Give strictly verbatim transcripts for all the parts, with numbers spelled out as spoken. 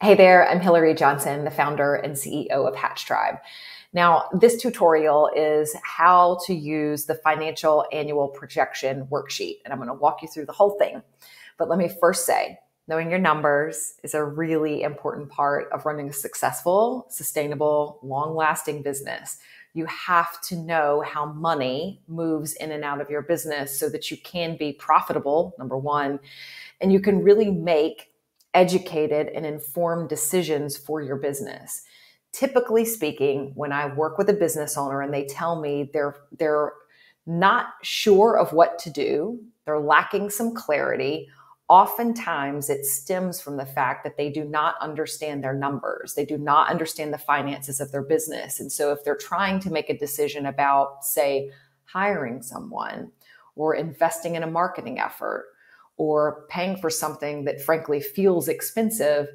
Hey there, I'm Hillary Johnson, the founder and C E O of Hatch Tribe. Now, this tutorial is how to use the Financial Annual Projection worksheet, and I'm going to walk you through the whole thing. But let me first say, knowing your numbers is a really important part of running a successful, sustainable, long-lasting business. You have to know how money moves in and out of your business so that you can be profitable, number one, and you can really make educated and informed decisions for your business. Typically speaking, when I work with a business owner and they tell me they're, they're not sure of what to do, they're lacking some clarity, oftentimes it stems from the fact that they do not understand their numbers. They do not understand the finances of their business. And so if they're trying to make a decision about, say, hiring someone or investing in a marketing effort or paying for something that frankly feels expensive,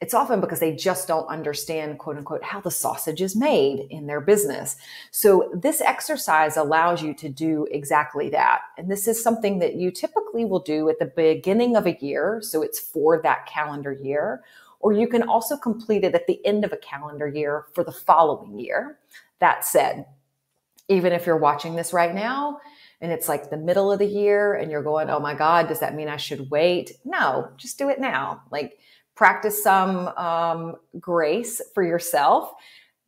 it's often because they just don't understand, quote unquote, how the sausage is made in their business. So this exercise allows you to do exactly that. And this is something that you typically will do at the beginning of a year. So it's for that calendar year, or you can also complete it at the end of a calendar year for the following year. That said, even if you're watching this right now, and it's like the middle of the year and you're going, oh my God, does that mean I should wait? No, just do it now. Like, practice some um, grace for yourself.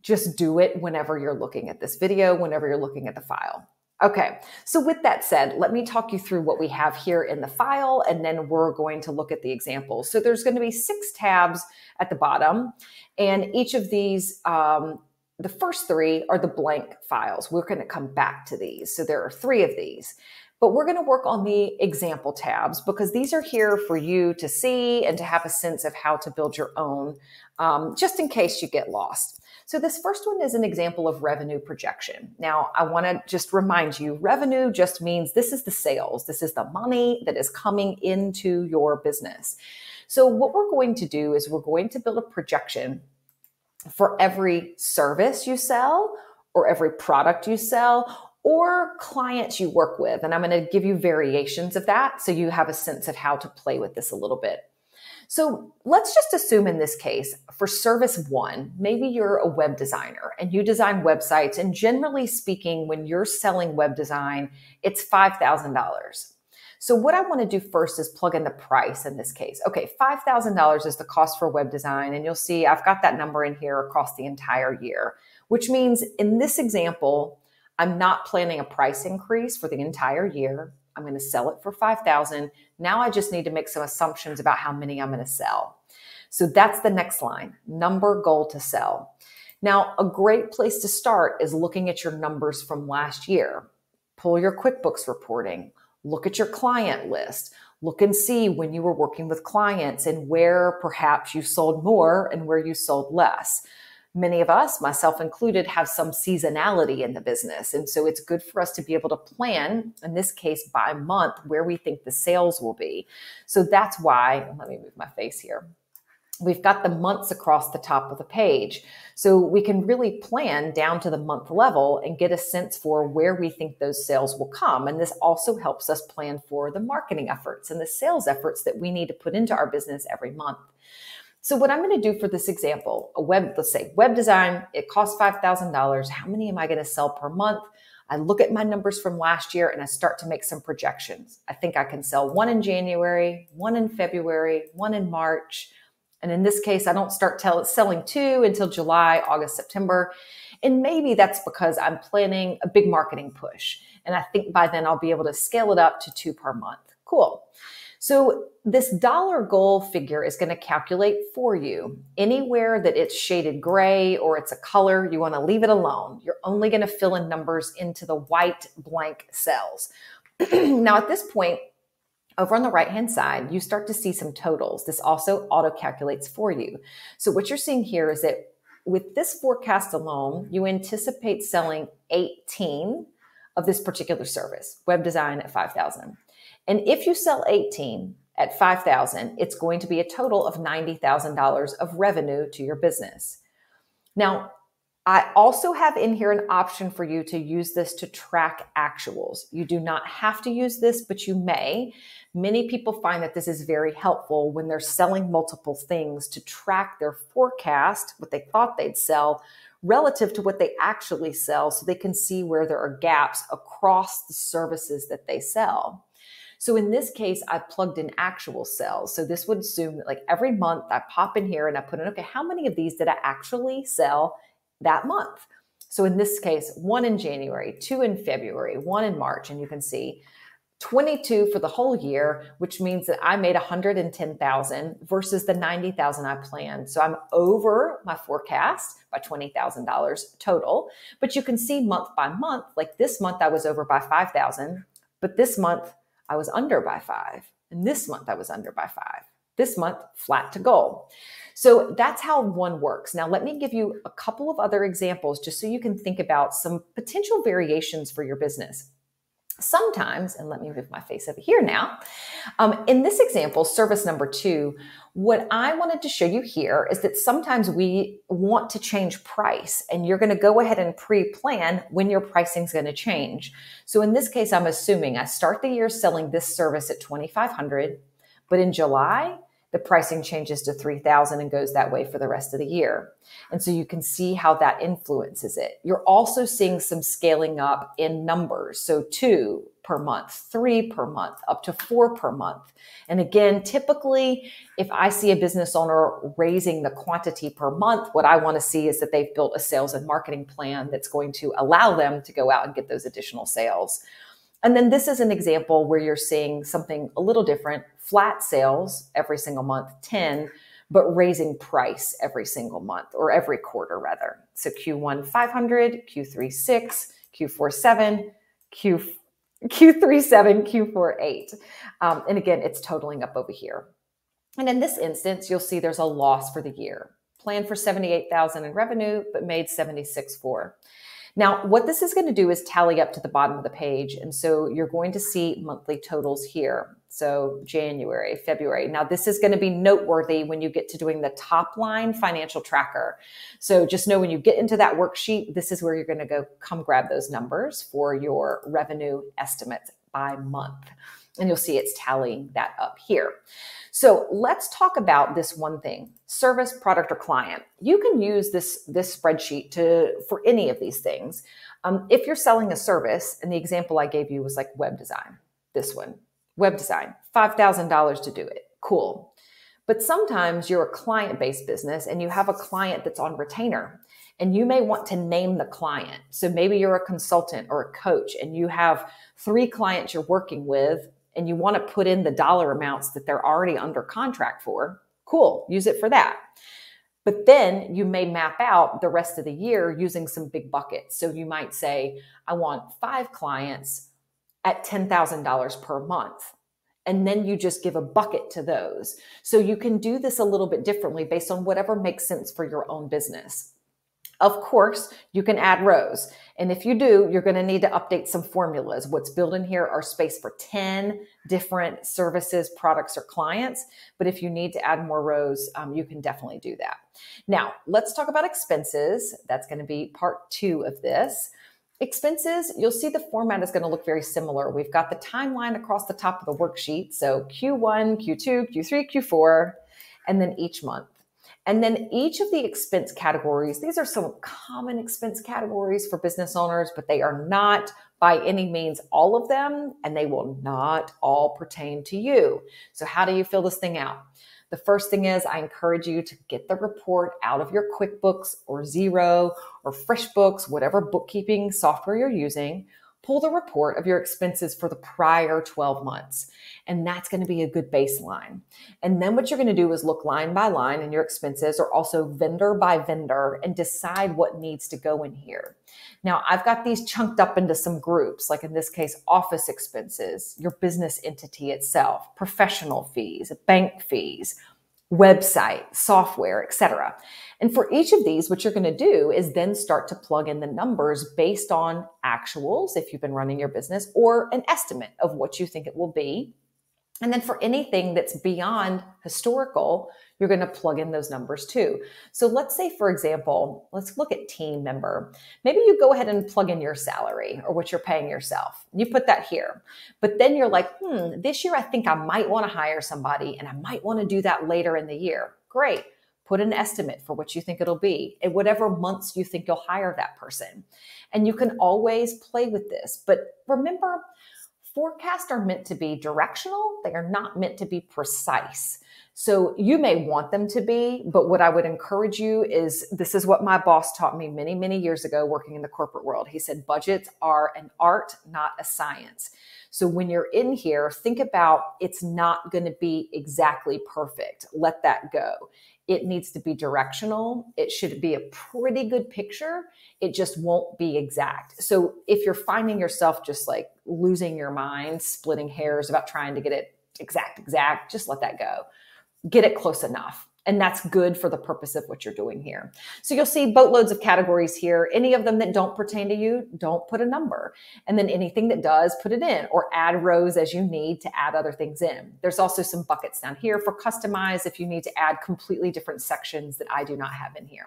Just do it whenever you're looking at this video, whenever you're looking at the file. Okay, so with that said, let me talk you through what we have here in the file, and then we're going to look at the examples. So there's going to be six tabs at the bottom, and each of these um, the first three are the blank files. We're going to come back to these. So there are three of these, but we're going to work on the example tabs because these are here for you to see and to have a sense of how to build your own, um, just in case you get lost. So this first one is an example of revenue projection. Now, I want to just remind you, revenue just means this is the sales. This is the money that is coming into your business. So what we're going to do is we're going to build a projection for every service you sell or every product you sell or clients you work with. And I'm going to give you variations of that so you have a sense of how to play with this a little bit. So let's just assume in this case for service one, maybe you're a web designer and you design websites. And generally speaking, when you're selling web design, it's five thousand dollars. So what I want to do first is plug in the price in this case. Okay, five thousand dollars is the cost for web design. And you'll see I've got that number in here across the entire year, which means in this example, I'm not planning a price increase for the entire year. I'm going to sell it for five thousand dollars. Now I just need to make some assumptions about how many I'm going to sell. So that's the next line, number goal to sell. Now, a great place to start is looking at your numbers from last year. Pull your QuickBooks reporting. Look at your client list. Look and see when you were working with clients and where perhaps you sold more and where you sold less. Many of us, myself included, have some seasonality in the business. And so it's good for us to be able to plan, in this case, by month, where we think the sales will be. So that's why, let me move my face here. We've got the months across the top of the page. So we can really plan down to the month level and get a sense for where we think those sales will come. And this also helps us plan for the marketing efforts and the sales efforts that we need to put into our business every month. So what I'm going to do for this example, a web, let's say web design, it costs five thousand dollars. How many am I going to sell per month? I look at my numbers from last year and I start to make some projections. I think I can sell one in January, one in February, one in March. And in this case, I don't start tell, selling two until July, August, September. And maybe that's because I'm planning a big marketing push. And I think by then I'll be able to scale it up to two per month. Cool. So this dollar goal figure is going to calculate for you. Anywhere that it's shaded gray or it's a color, you want to leave it alone. You're only going to fill in numbers into the white blank cells. Now, at this point, over on the right-hand side, you start to see some totals. This also auto-calculates for you. So what you're seeing here is that with this forecast alone, you anticipate selling eighteen of this particular service, web design at five thousand. And if you sell eighteen at five thousand, it's going to be a total of ninety thousand dollars of revenue to your business. Now, I also have in here an option for you to use this to track actuals. You do not have to use this, but you may. Many people find that this is very helpful when they're selling multiple things to track their forecast, what they thought they'd sell, relative to what they actually sell, so they can see where there are gaps across the services that they sell. So in this case, I plugged in actual sales. So this would assume that like every month I pop in here and I put in, okay, how many of these did I actually sell that month? So in this case, one in January, two in February, one in March, and you can see twenty-two for the whole year, which means that I made one hundred ten thousand versus the ninety thousand I planned. So I'm over my forecast by twenty thousand dollars total, but you can see month by month, like this month I was over by five thousand, but this month I was under by five, and this month I was under by five. This month, flat to goal. So that's how one works. Now, let me give you a couple of other examples just so you can think about some potential variations for your business. Sometimes, and let me move my face over here now, um, in this example, service number two, what I wanted to show you here is that sometimes we want to change price, and you're going to go ahead and pre-plan when your pricing is going to change. So in this case, I'm assuming I start the year selling this service at twenty-five hundred dollars, but in July, the pricing changes to three thousand dollars and goes that way for the rest of the year. And so you can see how that influences it. You're also seeing some scaling up in numbers. So two per month, three per month, up to four per month. And again, typically, if I see a business owner raising the quantity per month, what I want to see is that they've built a sales and marketing plan that's going to allow them to go out and get those additional sales. And then this is an example where you're seeing something a little different, flat sales every single month, ten, but raising price every single month or every quarter rather. So Q one, five hundred, Q three, six, Q four, seven, Q, Q three, seven, Q four, eight. Um, and again, it's totaling up over here. And in this instance, you'll see there's a loss for the year. Planned for seventy-eight thousand in revenue, but made seventy-six thousand four hundred. Now, what this is going to do is tally up to the bottom of the page. And so you're going to see monthly totals here. So January, February. Now, this is going to be noteworthy when you get to doing the top line financial tracker. So just know when you get into that worksheet, this is where you're going to go come grab those numbers for your revenue estimates by month. And you'll see it's tallying that up here. So let's talk about this one thing, service, product, or client. You can use this, this spreadsheet to for any of these things. Um, if you're selling a service, and the example I gave you was like web design, this one, web design, five thousand dollars to do it, cool. But sometimes you're a client-based business and you have a client that's on retainer. And you may want to name the client. So maybe you're a consultant or a coach and you have three clients you're working with and you want to put in the dollar amounts that they're already under contract for. Cool, use it for that. But then you may map out the rest of the year using some big buckets. So you might say, I want five clients at ten thousand dollars per month. And then you just give a bucket to those. So you can do this a little bit differently based on whatever makes sense for your own business. Of course, you can add rows. And if you do, you're going to need to update some formulas. What's built in here are space for ten different services, products, or clients. But if you need to add more rows, um, you can definitely do that. Now, let's talk about expenses. That's going to be part two of this. Expenses, you'll see the format is going to look very similar. We've got the timeline across the top of the worksheet. So Q one, Q two, Q three, Q four, and then each month. And then each of the expense categories, these are some common expense categories for business owners, but they are not by any means all of them, and they will not all pertain to you. So how do you fill this thing out? The first thing is I encourage you to get the report out of your QuickBooks or Xero or FreshBooks, whatever bookkeeping software you're using. Pull the report of your expenses for the prior twelve months. And that's going to be a good baseline. And then what you're going to do is look line by line in your expenses or also vendor by vendor and decide what needs to go in here. Now, I've got these chunked up into some groups, like in this case, office expenses, your business entity itself, professional fees, bank fees, website, software, et cetera. And for each of these, what you're going to do is then start to plug in the numbers based on actuals, if you've been running your business, or an estimate of what you think it will be. And then for anything that's beyond historical, you're going to plug in those numbers too. So let's say, for example, let's look at team member. Maybe you go ahead and plug in your salary or what you're paying yourself. You put that here, but then you're like, hmm, this year I think I might want to hire somebody and I might want to do that later in the year. Great. Put an estimate for what you think it'll be and whatever months you think you'll hire that person. And you can always play with this, but remember, forecasts are meant to be directional. They are not meant to be precise. So you may want them to be, but what I would encourage you is, this is what my boss taught me many, many years ago working in the corporate world. He said, budgets are an art, not a science. So when you're in here, think about, it's not going to be exactly perfect. Let that go. It needs to be directional. It should be a pretty good picture. It just won't be exact. So if you're finding yourself just like losing your mind, splitting hairs about trying to get it exact, exact, just let that go. Get it close enough. And that's good for the purpose of what you're doing here. So you'll see boatloads of categories here. Any of them that don't pertain to you, don't put a number. And then anything that does, put it in, or add rows as you need to add other things in. There's also some buckets down here for customize if you need to add completely different sections that I do not have in here.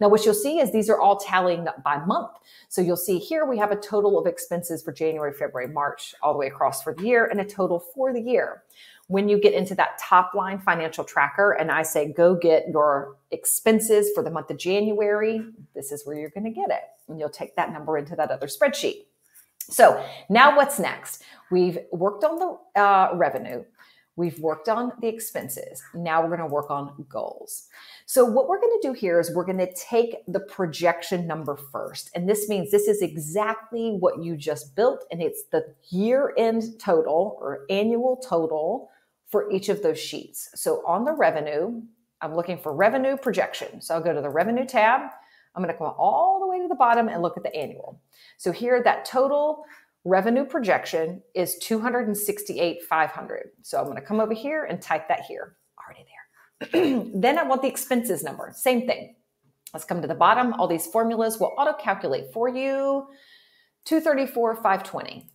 Now, what you'll see is these are all tallying up by month. So you'll see here we have a total of expenses for January, February, March, all the way across for the year, and a total for the year. When you get into that top line financial tracker and I say, go get your expenses for the month of January, this is where you're going to get it. And you'll take that number into that other spreadsheet. So now what's next? We've worked on the uh, revenue. We've worked on the expenses. Now we're going to work on goals. So what we're going to do here is we're going to take the projection number first. And this means this is exactly what you just built. And it's the year-end total or annual total for each of those sheets. So on the revenue, I'm looking for revenue projection. So I'll go to the revenue tab. I'm going to come all the way to the bottom and look at the annual. So here, that total revenue projection is two hundred sixty-eight thousand five hundred dollars. So I'm going to come over here and type that here. Already there. Then I want the expenses number. Same thing. Let's come to the bottom. All these formulas will auto-calculate for you. two hundred thirty-four thousand five hundred twenty dollars.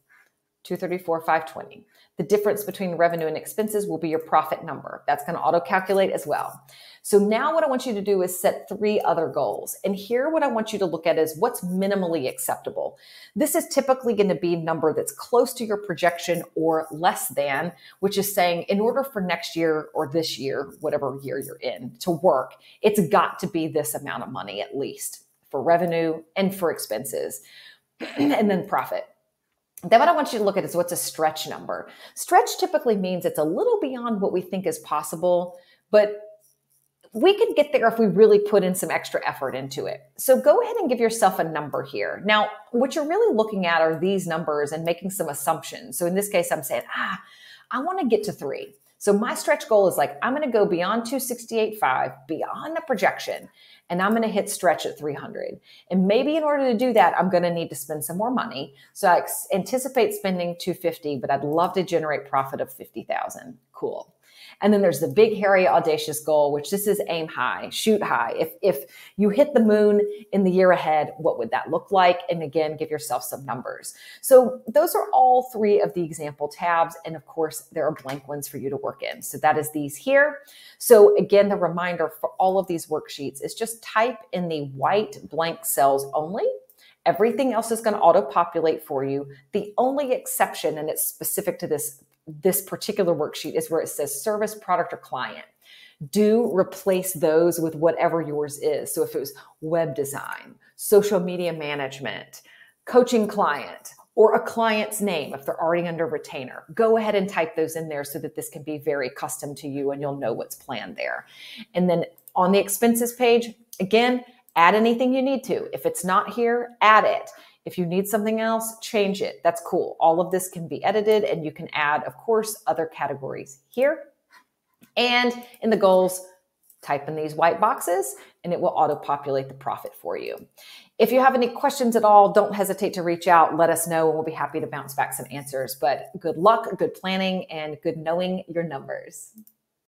two hundred thirty-four thousand five hundred twenty dollars. The difference between revenue and expenses will be your profit number. That's going to auto-calculate as well. So now what I want you to do is set three other goals. And here what I want you to look at is what's minimally acceptable. This is typically going to be a number that's close to your projection or less than, which is saying in order for next year or this year, whatever year you're in, to work, it's got to be this amount of money at least for revenue and for expenses and then profit. Then what I want you to look at is what's a stretch number. Stretch typically means it's a little beyond what we think is possible, but we could get there if we really put in some extra effort into it. So go ahead and give yourself a number here. Now, what you're really looking at are these numbers and making some assumptions. So in this case, I'm saying, ah, I want to get to three. So my stretch goal is like, I'm going to go beyond two hundred sixty-eight thousand five hundred dollars, beyond the projection, and I'm going to hit stretch at three hundred. And maybe in order to do that, I'm going to need to spend some more money. So I anticipate spending two hundred fifty thousand dollars, but I'd love to generate profit of fifty thousand dollars. Cool. And then there's the big, hairy, audacious goal, which this is aim high, shoot high. If, if you hit the moon in the year ahead, what would that look like? And again, give yourself some numbers. So those are all three of the example tabs. And of course, there are blank ones for you to work in. So that is these here. So again, the reminder for all of these worksheets is just type in the white blank cells only. Everything else is going to auto-populate for you. The only exception, and it's specific to this this particular worksheet, is where it says service, product, or client. Do replace those with whatever yours is. So if it was web design, social media management, coaching client, or a client's name, if they're already under retainer, go ahead and type those in there so that this can be very custom to you and you'll know what's planned there. And then on the expenses page, again, add anything you need to. If it's not here, add it. If you need something else, change it. That's cool. All of this can be edited and you can add, of course, other categories here. And in the goals, type in these white boxes and it will auto-populate the profit for you. If you have any questions at all, don't hesitate to reach out. Let us know and we'll be happy to bounce back some answers. But good luck, good planning, and good knowing your numbers.